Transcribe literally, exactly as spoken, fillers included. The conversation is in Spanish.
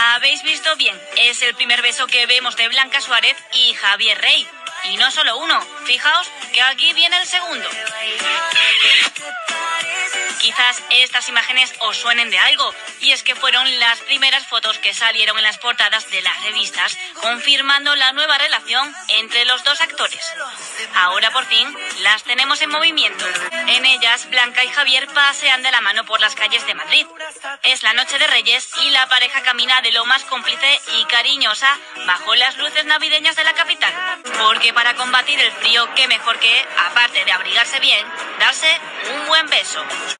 Habéis visto bien, es el primer beso que vemos de Blanca Suárez y Javier Rey. Y no solo uno, fijaos que aquí viene el segundo. Quizás estas imágenes os suenen de algo, y es que fueron las primeras fotos que salieron en las portadas de las revistas, confirmando la nueva relación entre los dos actores. Ahora por fin las tenemos en movimiento. En ellas, Blanca y Javier pasean de la mano por las calles de Madrid. Es la noche de Reyes y la pareja camina de lo más cómplice y cariñosa bajo las luces navideñas de la capital. Porque para combatir el frío, qué mejor que, aparte de abrigarse bien, darse un buen beso.